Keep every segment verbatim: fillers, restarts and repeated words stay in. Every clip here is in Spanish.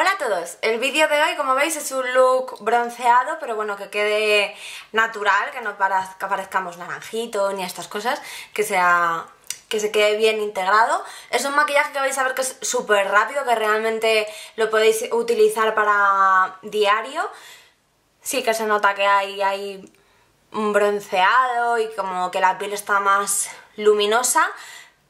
Hola a todos, el vídeo de hoy como veis es un look bronceado, pero bueno, que quede natural, que no parezca, parezcamos naranjito ni estas cosas, que sea... que se quede bien integrado. Es un maquillaje que vais a ver que es súper rápido, que realmente lo podéis utilizar para diario. Sí que se nota que hay, hay un bronceado y como que la piel está más luminosa,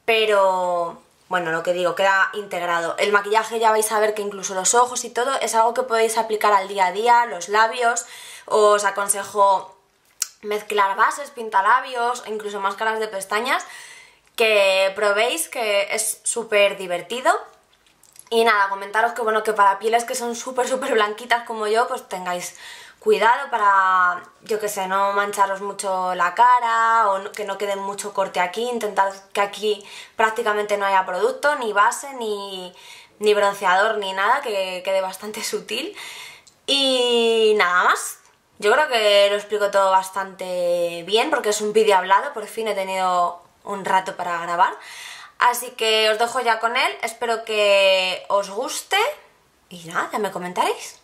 pero bueno, lo que digo, queda integrado. El maquillaje ya vais a ver que incluso los ojos y todo es algo que podéis aplicar al día a día, los labios. Os aconsejo mezclar bases, pintalabios, incluso máscaras de pestañas, que probéis, que es súper divertido. Y nada, comentaros que bueno, que para pieles que son súper súper blanquitas como yo, pues tengáis cuidado para, yo que sé, no mancharos mucho la cara, o no, que no quede mucho corte aquí. Intentad que aquí prácticamente no haya producto, ni base, ni, ni bronceador, ni nada, que quede bastante sutil. Y nada más. Yo creo que lo explico todo bastante bien, porque es un vídeo hablado, por fin he tenido un rato para grabar, así que os dejo ya con él, espero que os guste y nada, ya me comentaréis.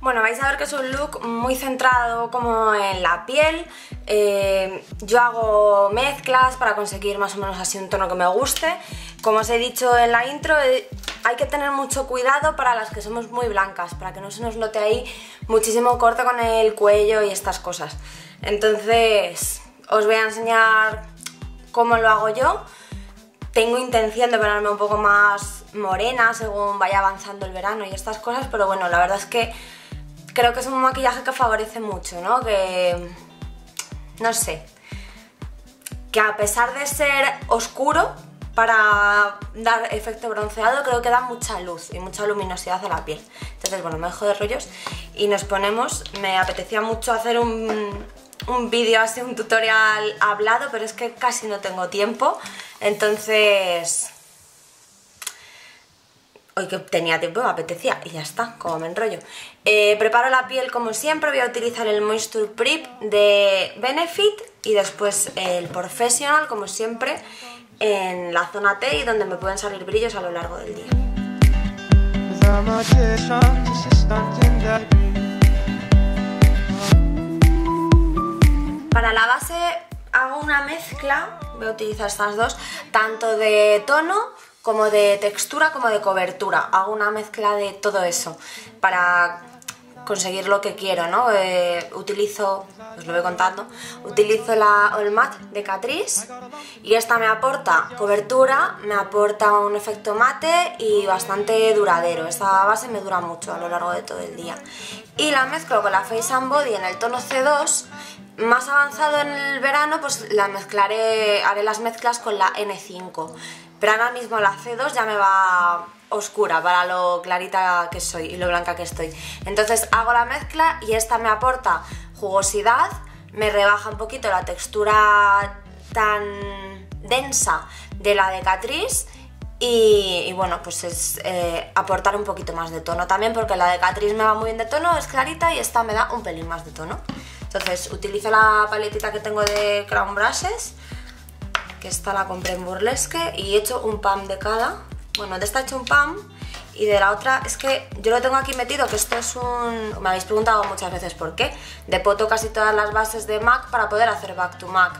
Bueno, vais a ver que es un look muy centrado como en la piel. Eh, yo hago mezclas para conseguir más o menos así un tono que me guste. Como os he dicho en la intro, eh, hay que tener mucho cuidado para las que somos muy blancas, para que no se nos note ahí muchísimo corte con el cuello y estas cosas. Entonces os voy a enseñar cómo lo hago yo. Tengo intención de ponerme un poco más morena según vaya avanzando el verano y estas cosas, pero bueno, la verdad es que creo que es un maquillaje que favorece mucho, ¿no? Que, no sé, que a pesar de ser oscuro, para dar efecto bronceado, creo que da mucha luz y mucha luminosidad a la piel. Entonces, bueno, me dejo de rollos y nos ponemos. Me apetecía mucho hacer un, un vídeo así, un tutorial hablado, pero es que casi no tengo tiempo. Entonces, hoy que tenía tiempo me apetecía y ya está, como me enrollo. Eh, preparo la piel como siempre, voy a utilizar el Moisture Prep de Benefit y después el Professional, como siempre, en la zona T y donde me pueden salir brillos a lo largo del día. Para la base hago una mezcla, voy a utilizar estas dos, tanto de tono como de textura, como de cobertura. Hago una mezcla de todo eso para conseguir lo que quiero, ¿no? Eh, utilizo, os lo voy contando, utilizo la All Matte de Catrice y esta me aporta cobertura, me aporta un efecto mate y bastante duradero. Esta base me dura mucho a lo largo de todo el día. Y la mezclo con la Face and Body en el tono C dos. Más avanzado en el verano, pues la mezclaré, haré las mezclas con la N cinco. Pero ahora mismo la C dos ya me va oscura para lo clarita que soy y lo blanca que estoy. Entonces hago la mezcla y esta me aporta jugosidad, me rebaja un poquito la textura tan densa de la de Catrice y, y bueno, pues es eh, aportar un poquito más de tono también, porque la de Catrice me va muy bien de tono, es clarita, y esta me da un pelín más de tono. Entonces utilizo la paletita que tengo de Crown Brushes, que esta la compré en Burlesque, y he hecho un pam de cada. Bueno, de esta he hecho un pam y de la otra, es que yo lo tengo aquí metido, que esto es un... me habéis preguntado muchas veces por qué. Depoto casi todas las bases de MAC para poder hacer back to MAC,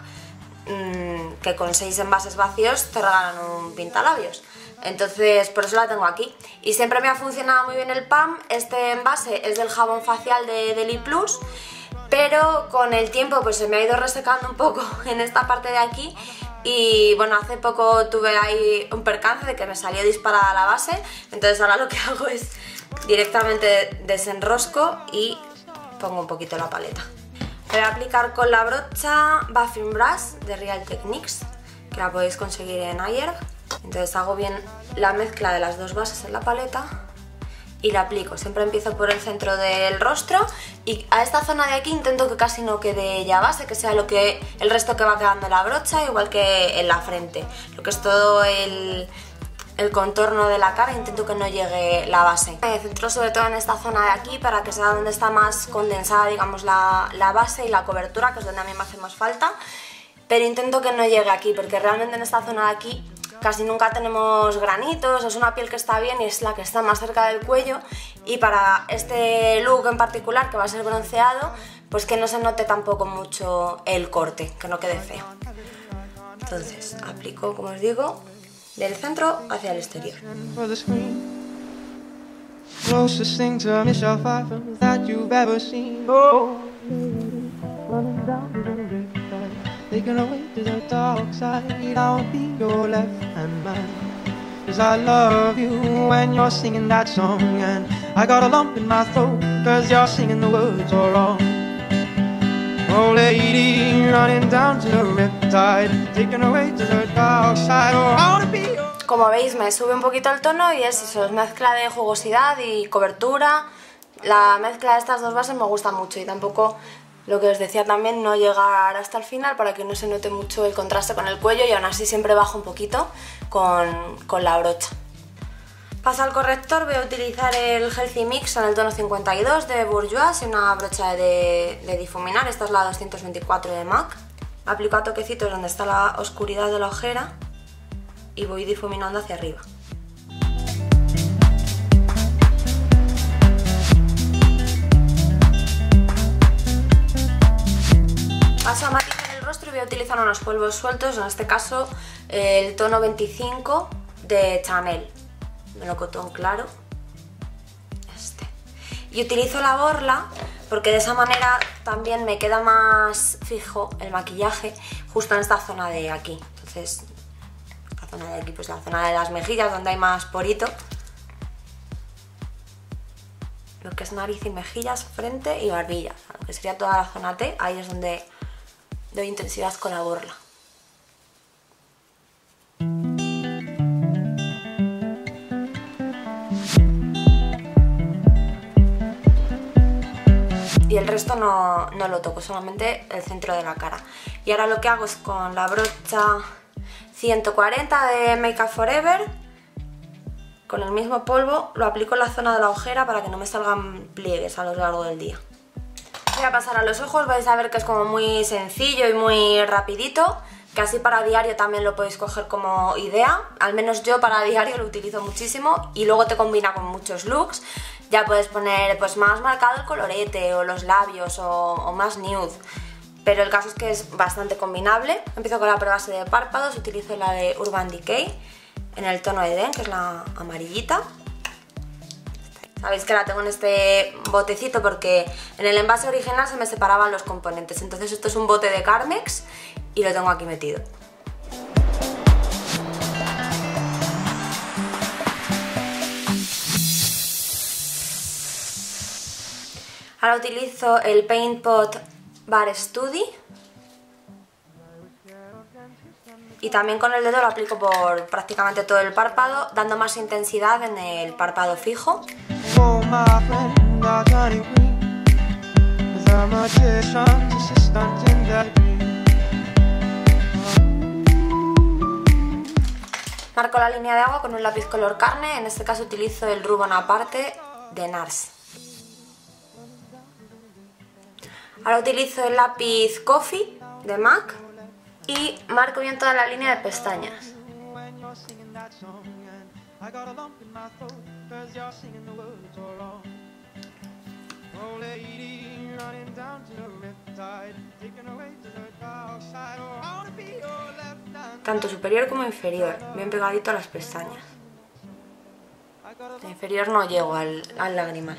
mm, que con seis envases vacíos te regalan un pintalabios. Entonces por eso la tengo aquí. Y siempre me ha funcionado muy bien el pam. Este envase es del jabón facial de Deliplus, pero con el tiempo pues se me ha ido resecando un poco en esta parte de aquí. Y bueno, hace poco tuve ahí un percance de que me salió disparada la base, entonces ahora lo que hago es directamente desenrosco y pongo un poquito la paleta. Voy a aplicar con la brocha Buffing Brush de Real Techniques, que la podéis conseguir en iHerb. Entonces hago bien la mezcla de las dos bases en la paleta y la aplico. Siempre empiezo por el centro del rostro y a esta zona de aquí intento que casi no quede ya base, que sea lo que el resto que va quedando la brocha, igual que en la frente. Lo que es todo el, el contorno de la cara, intento que no llegue la base. Me centro sobre todo en esta zona de aquí para que sea donde está más condensada, digamos, la, la base y la cobertura, que es donde a mí me hace más falta. Pero intento que no llegue aquí, porque realmente en esta zona de aquí casi nunca tenemos granitos, es una piel que está bien y es la que está más cerca del cuello. Y para este look en particular, que va a ser bronceado, pues que no se note tampoco mucho el corte, que no quede feo. Entonces aplico, como os digo, del centro hacia el exterior. Oh lady, running down to the riptide, taking away to the dark side. Oh, I wanna be. Como veis, me sube un poquito el tono y es eso, es mezcla de jugosidad y cobertura. La mezcla de estas dos bases me gusta mucho, y tampoco, lo que os decía también, no llegar hasta el final para que no se note mucho el contraste con el cuello, y aún así siempre bajo un poquito con, con la brocha. Paso al corrector, voy a utilizar el Healthy Mix en el tono cincuenta y dos de Bourjois, una brocha de, de difuminar, esta es la doscientos veinticuatro de MAC. Aplico a toquecitos donde está la oscuridad de la ojera y voy difuminando hacia arriba. Paso a matizar el rostro y voy a utilizar unos polvos sueltos, en este caso el tono veinticinco de Chanel. Melocotón claro, este. Y utilizo la borla porque de esa manera también me queda más fijo el maquillaje justo en esta zona de aquí. Entonces, esta zona de aquí, pues la zona de las mejillas donde hay más porito, lo que es nariz y mejillas, frente y barbilla, o sea, lo que sería toda la zona T, ahí es donde doy intensidad con la borla. Y el resto no, no lo toco, solamente el centro de la cara. Y ahora lo que hago es con la brocha ciento cuarenta de Make Up Forever, con el mismo polvo lo aplico en la zona de la ojera para que no me salgan pliegues a lo largo del día. Voy a pasar a los ojos, vais a ver que es como muy sencillo y muy rapidito, que así para diario también lo podéis coger como idea. Al menos yo para diario lo utilizo muchísimo, y luego te combina con muchos looks. Ya puedes poner pues más marcado el colorete o los labios o, o más nude, pero el caso es que es bastante combinable. Empiezo con la prebase de párpados, utilizo la de Urban Decay en el tono Eden, que es la amarillita. Sabéis que la tengo en este botecito porque en el envase original se me separaban los componentes, entonces esto es un bote de Carmex y lo tengo aquí metido. Ahora utilizo el Paint Pot Bar Study y también con el dedo lo aplico por prácticamente todo el párpado, dando más intensidad en el párpado fijo. Marco la línea de agua con un lápiz color carne, en este caso utilizo el Rubón Aparte de NARS. Ahora utilizo el lápiz Coffee de MAC y marco bien toda la línea de pestañas. Tanto superior como inferior, bien pegadito a las pestañas. De inferior no llego al, al lagrimal.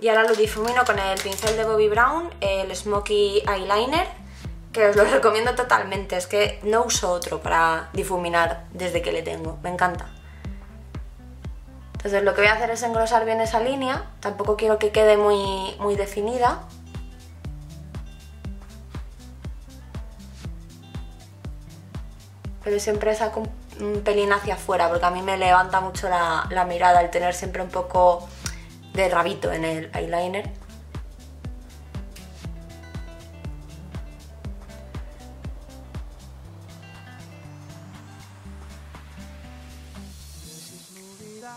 Y ahora lo difumino con el pincel de Bobbi Brown, el Smoky Eyeliner, que os lo recomiendo totalmente, es que no uso otro para difuminar desde que le tengo, me encanta. Entonces lo que voy a hacer es engrosar bien esa línea, tampoco quiero que quede muy, muy definida. Pero siempre saco un pelín hacia afuera porque a mí me levanta mucho la, la mirada el tener siempre un poco de rabito en el eyeliner.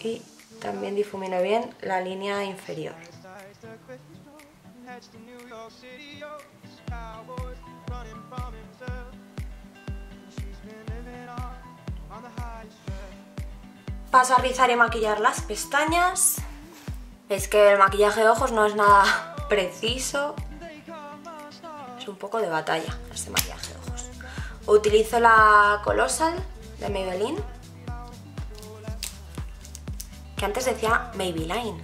aquí también difumino bien la línea inferior. Paso a rizar y maquillar las pestañas. Es que el maquillaje de ojos no es nada preciso, es un poco de batalla este maquillaje de ojos. Utilizo la Colossal de Maybelline, que antes decía Maybelline,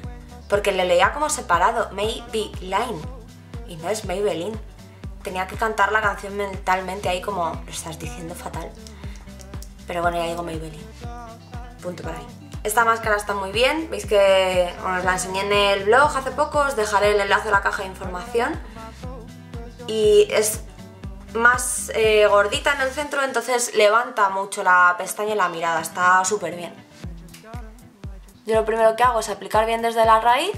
porque le leía como separado, Maybelline, y no es Maybelline. Tenía que cantar la canción mentalmente ahí como, lo estás diciendo fatal, pero bueno, ya digo Maybelline, punto para ahí. Esta máscara está muy bien, veis que os la enseñé en el blog hace poco, os dejaré el enlace a la caja de información. Y es más eh, gordita en el centro, entonces levanta mucho la pestaña y la mirada, está súper bien. Yo lo primero que hago es aplicar bien desde la raíz,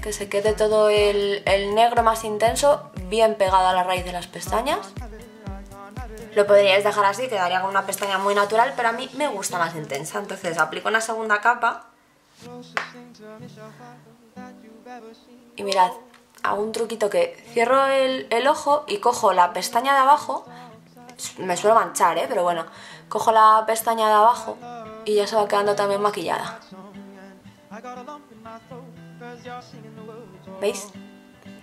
que se quede todo el, el negro más intenso bien pegado a la raíz de las pestañas. Lo podríais dejar así, quedaría con una pestaña muy natural, pero a mí me gusta más intensa. Entonces aplico una segunda capa. Y mirad, hago un truquito que cierro el, el ojo y cojo la pestaña de abajo. Me suelo manchar, ¿eh? Pero bueno, cojo la pestaña de abajo y ya se va quedando también maquillada. ¿Veis?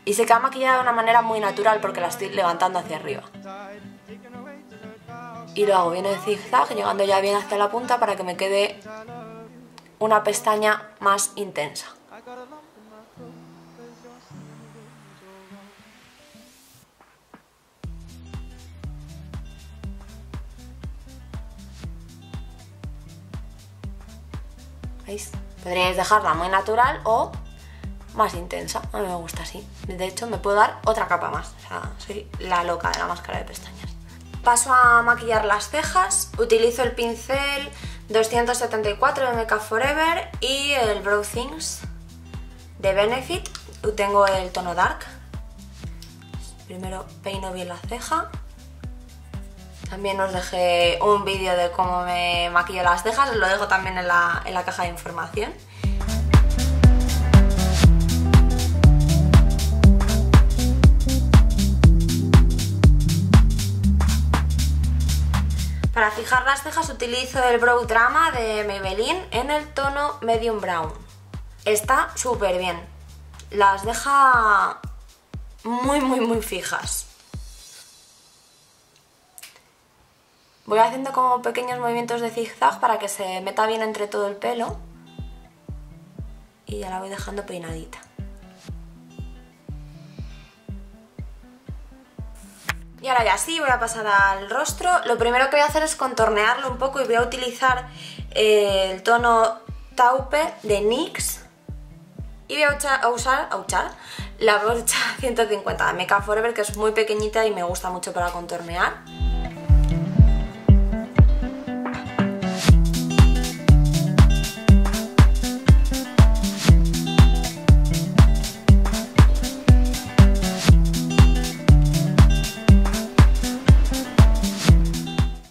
Y se queda maquillada de una manera muy natural porque la estoy levantando hacia arriba. Y lo hago bien en zigzag, llegando ya bien hacia la punta para que me quede una pestaña más intensa. ¿Veis? Podríais dejarla muy natural o más intensa. A mí me gusta así. De hecho, me puedo dar otra capa más. O sea, soy la loca de la máscara de pestañas. Paso a maquillar las cejas, utilizo el pincel doscientos setenta y cuatro de Make Up Forever y el Brow Things de Benefit. Tengo el tono Dark. Primero peino bien la ceja. También os dejé un vídeo de cómo me maquillo las cejas, os lo dejo también en la, en la caja de información. Para fijar las cejas utilizo el Brow Drama de Maybelline en el tono Medium Brown. Está súper bien. Las deja muy muy muy fijas. Voy haciendo como pequeños movimientos de zigzag para que se meta bien entre todo el pelo. Y ya la voy dejando peinadita. Y ahora ya sí, voy a pasar al rostro. Lo primero que voy a hacer es contornearlo un poco y voy a utilizar el tono Taupe de N Y X. Y voy a usar, a usar, a usar la brocha ciento cincuenta de Make Up Forever, que es muy pequeñita y me gusta mucho para contornear.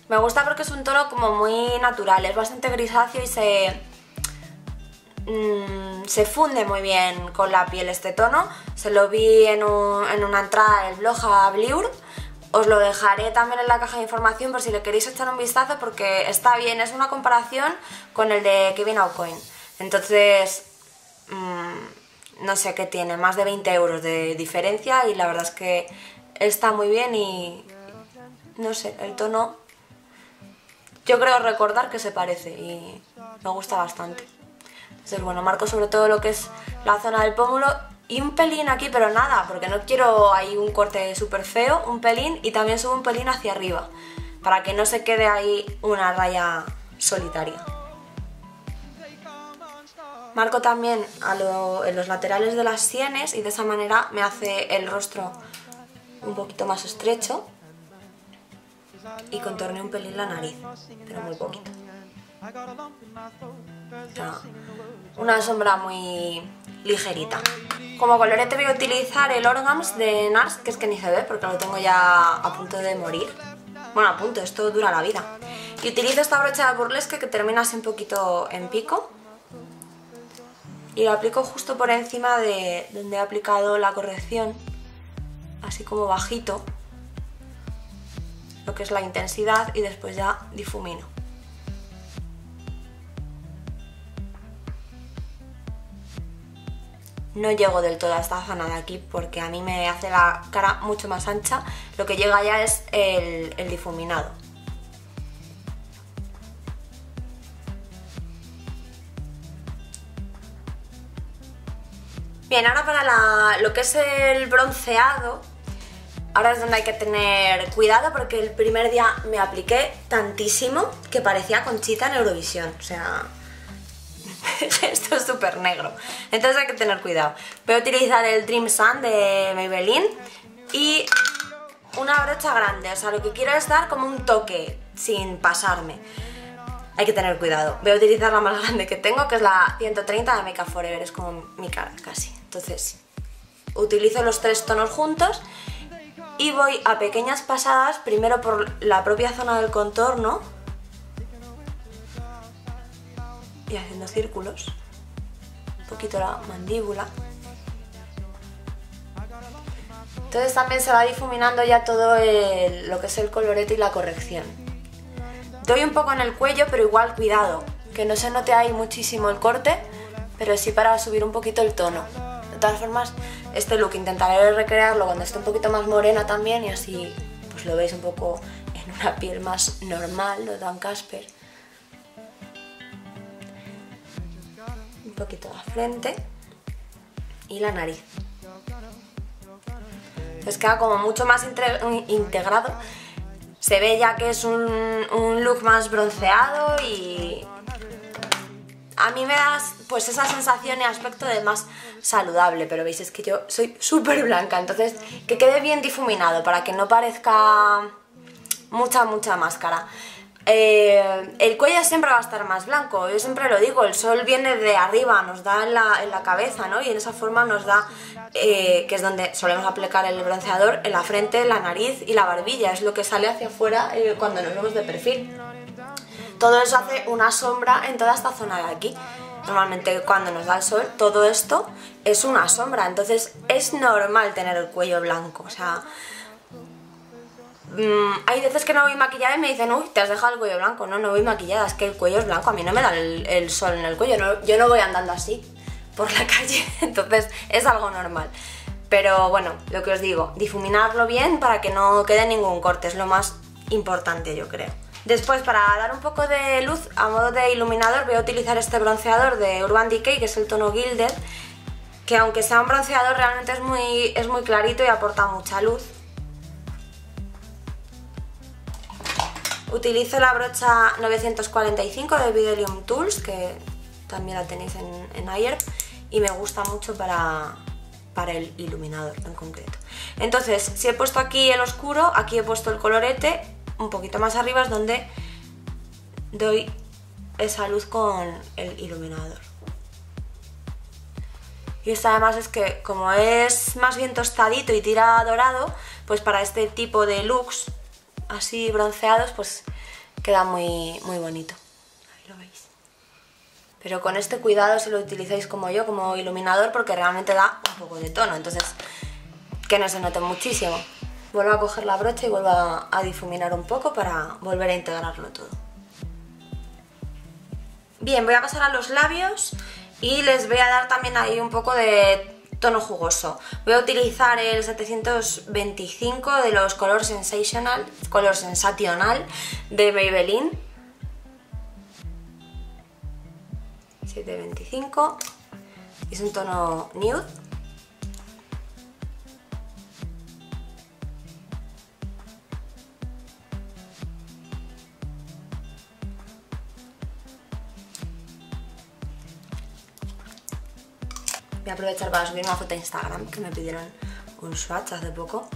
Me gusta porque es un tono como muy natural, es bastante grisáceo y se, mmm, se funde muy bien con la piel este tono. Se lo vi en, un, en una entrada del blog a Blur. Os lo dejaré también en la caja de información por si le queréis echar un vistazo porque está bien, es una comparación con el de Kevyn Aucoin. Entonces, mmm, no sé qué tiene, más de veinte euros de diferencia y la verdad es que está muy bien y no sé, el tono... Yo creo recordar que se parece y me gusta bastante. Entonces bueno, marco sobre todo lo que es la zona del pómulo y un pelín aquí, pero nada, porque no quiero ahí un corte súper feo, un pelín, y también subo un pelín hacia arriba, para que no se quede ahí una raya solitaria. Marco también a lo, en los laterales de las sienes y de esa manera me hace el rostro un poquito más estrecho. Y contorné un pelín la nariz, pero muy poquito. Una sombra muy ligerita. Como colorete voy a utilizar el Orgams de NARS, que es que ni se ve porque lo tengo ya a punto de morir. Bueno, a punto, esto dura la vida. Y utilizo esta brocha burlesca que termina así un poquito en pico. Y lo aplico justo por encima de donde he aplicado la corrección, así como bajito, lo que es la intensidad, y después ya difumino. No llego del todo a esta zona de aquí porque a mí me hace la cara mucho más ancha. Lo que llega ya es el, el difuminado. Bien, ahora para la, lo que es el bronceado, ahora es donde hay que tener cuidado porque el primer día me apliqué tantísimo que parecía Conchita en Eurovisión, o sea, esto es súper negro, entonces hay que tener cuidado. Voy a utilizar el Dream Sun de Maybelline y una brocha grande, o sea, lo que quiero es dar como un toque sin pasarme. Hay que tener cuidado. Voy a utilizar la más grande que tengo, que es la ciento treinta de Make Up Forever, es como mi cara casi. Entonces utilizo los tres tonos juntos y voy a pequeñas pasadas, primero por la propia zona del contorno y haciendo círculos, un poquito la mandíbula. Entonces también se va difuminando ya todo el, lo que es el colorete y la corrección. Doy un poco en el cuello, pero igual cuidado, que no se note ahí muchísimo el corte, pero sí para subir un poquito el tono. De todas formas, este look intentaré recrearlo cuando esté un poquito más morena también, y así pues lo veis un poco en una piel más normal, no tan casper. Un poquito la frente y la nariz. Entonces queda como mucho más integrado. Se ve ya que es un, un look más bronceado y a mí me da pues esa sensación y aspecto de más saludable, pero veis, es que yo soy súper blanca, entonces que quede bien difuminado para que no parezca mucha, mucha máscara. Eh, el cuello siempre va a estar más blanco, yo siempre lo digo, el sol viene de arriba, nos da en la, en la cabeza, ¿no? Y en esa forma nos da, eh, que es donde solemos aplicar el bronceador, en la frente, la nariz y la barbilla, es lo que sale hacia afuera eh, cuando nos vemos de perfil. Todo eso hace una sombra en toda esta zona de aquí. Normalmente cuando nos da el sol, todo esto es una sombra, entonces es normal tener el cuello blanco, o sea... Hay veces que no voy maquillada y me dicen, uy, te has dejado el cuello blanco. No, no voy maquillada, es que el cuello es blanco, a mí no me da el, el sol en el cuello, no, yo no voy andando así por la calle, entonces es algo normal. Pero bueno, lo que os digo, difuminarlo bien para que no quede ningún corte, es lo más importante, yo creo. Después, para dar un poco de luz, a modo de iluminador, voy a utilizar este bronceador de Urban Decay, que es el tono Gilded, que aunque sea un bronceador realmente es muy, es muy clarito y aporta mucha luz. Utilizo la brocha novecientos cuarenta y cinco de Bdellium Tools, que también la tenéis en, en iHerb, y me gusta mucho para, para el iluminador en concreto. Entonces, si he puesto aquí el oscuro, aquí he puesto el colorete, un poquito más arriba es donde doy esa luz con el iluminador. Y esto además es que, como es más bien tostadito y tira dorado, pues para este tipo de looks así bronceados, pues queda muy, muy bonito. Ahí lo veis. Pero con este cuidado si lo utilizáis como yo, como iluminador, porque realmente da un poco de tono, entonces que no se note muchísimo. Vuelvo a coger la brocha y vuelvo a, a difuminar un poco para volver a integrarlo todo. Bien, voy a pasar a los labios y les voy a dar también ahí un poco de tono jugoso. Voy a utilizar el setecientos veinticinco de los Color Sensational, Color Sensational de Maybelline. setecientos veinticinco. Es un tono nude. Voy a aprovechar para subir una foto a Instagram, que me pidieron un swatch hace poco.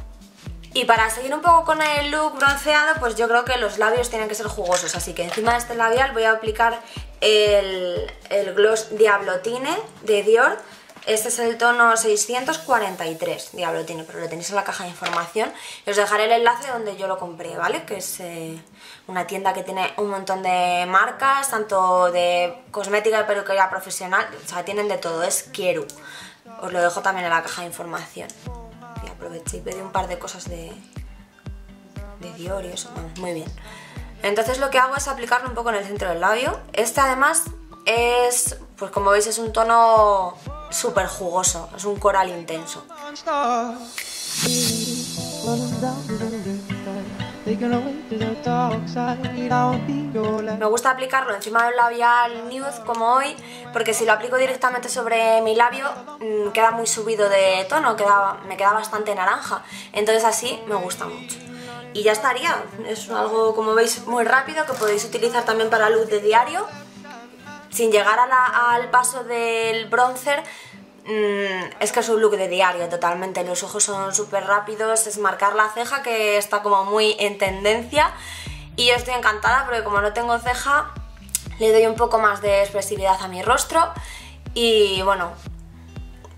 Y para seguir un poco con el look bronceado, pues yo creo que los labios tienen que ser jugosos, así que encima de este labial voy a aplicar el, el gloss Diablotine de Dior, Este es el tono seiscientos cuarenta y tres, Diablo tiene, pero lo tenéis en la caja de información. Os dejaré el enlace donde yo lo compré, ¿vale? Que es eh, una tienda que tiene un montón de marcas, tanto de cosmética y peluquería profesional, o sea, tienen de todo, es Kieru. Os lo dejo también en la caja de información. Y aproveché y pedí un par de cosas de, de Dior y eso, bueno, muy bien. Entonces lo que hago es aplicarlo un poco en el centro del labio. Este además es, pues como veis, es un tono súper jugoso, es un coral intenso. Me gusta aplicarlo encima del labial nude como hoy, porque si lo aplico directamente sobre mi labio queda muy subido de tono, queda, me queda bastante naranja, entonces así me gusta mucho. Y ya estaría, es algo, como veis, muy rápido, que podéis utilizar también para luz de diario. Sin llegar a la, al paso del bronzer, mmm, es que es un look de diario totalmente. Los ojos son súper rápidos, es marcar la ceja, que está como muy en tendencia. Y yo estoy encantada porque como no tengo ceja, le doy un poco más de expresividad a mi rostro. Y bueno,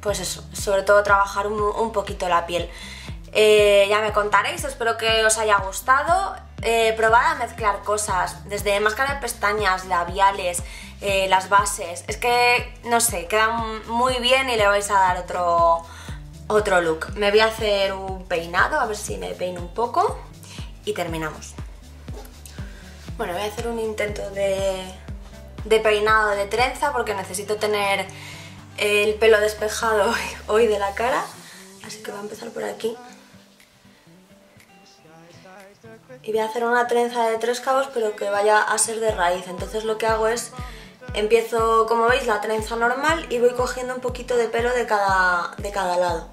pues eso, sobre todo trabajar un, un poquito la piel. Eh, ya me contaréis, espero que os haya gustado. Eh, probad a mezclar cosas, desde máscara de pestañas, labiales, eh, las bases. Es que, no sé, quedan muy bien y le vais a dar otro, otro look. Me voy a hacer un peinado, a ver si me peino un poco y terminamos. Bueno, voy a hacer un intento de, de peinado de trenza porque necesito tener el pelo despejado hoy de la cara. Así que voy a empezar por aquí. Y voy a hacer una trenza de tres cabos, pero que vaya a ser de raíz. Entonces lo que hago es, empiezo, como veis, la trenza normal y voy cogiendo un poquito de pelo de cada, de cada lado.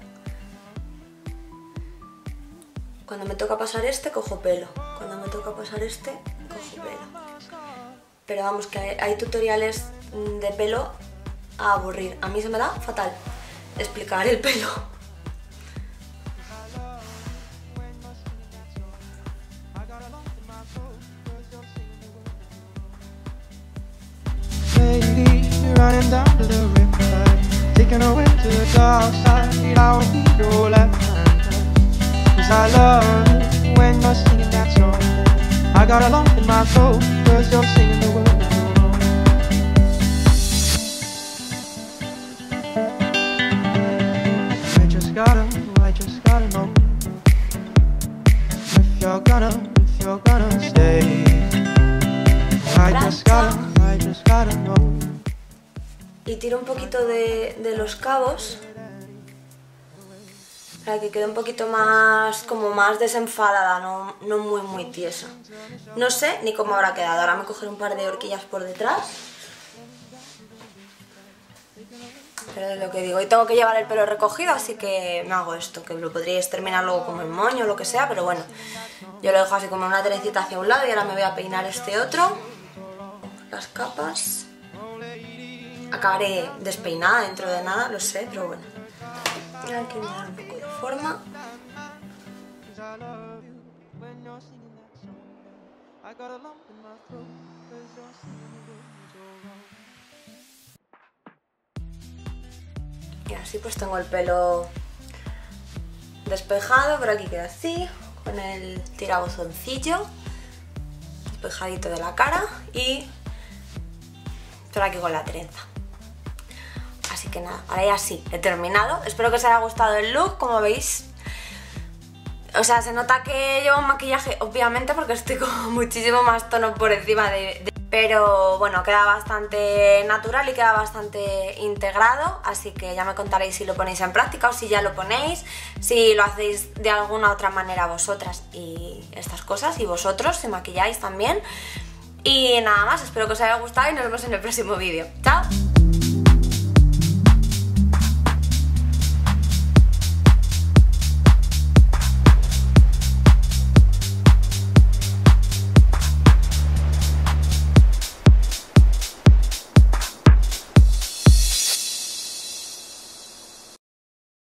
Cuando me toca pasar este, cojo pelo. Cuando me toca pasar este, cojo pelo. Pero vamos, que hay, hay tutoriales de pelo a aburrir. A mí se me da fatal explicar el pelo. Y tiro un poquito de, de los cabos para que quede un poquito más, como más desenfadada, no, no muy muy tiesa. No sé ni cómo habrá quedado, ahora me cogeré un par de horquillas por detrás. Pero es lo que digo, hoy tengo que llevar el pelo recogido, así que me hago esto, que lo podríais terminar luego como el moño o lo que sea, pero bueno. Yo lo dejo así como una trencita hacia un lado y ahora me voy a peinar este otro. Las capas. Acabaré despeinada dentro de nada, lo sé, pero bueno. Hay que dar un poco de forma. Y así pues tengo el pelo despejado, por aquí queda así, con el tirabuzoncillo, despejadito de la cara y por aquí con la trenza. Así que nada, ahora ya sí, he terminado. Espero que os haya gustado el look, como veis. O sea, se nota que llevo un maquillaje, obviamente, porque estoy con muchísimo más tono por encima de... de... Pero bueno, queda bastante natural y queda bastante integrado, así que ya me contaréis si lo ponéis en práctica o si ya lo ponéis, si lo hacéis de alguna otra manera vosotras y estas cosas, y vosotros si maquilláis también. Y nada más, espero que os haya gustado y nos vemos en el próximo vídeo. ¡Chao!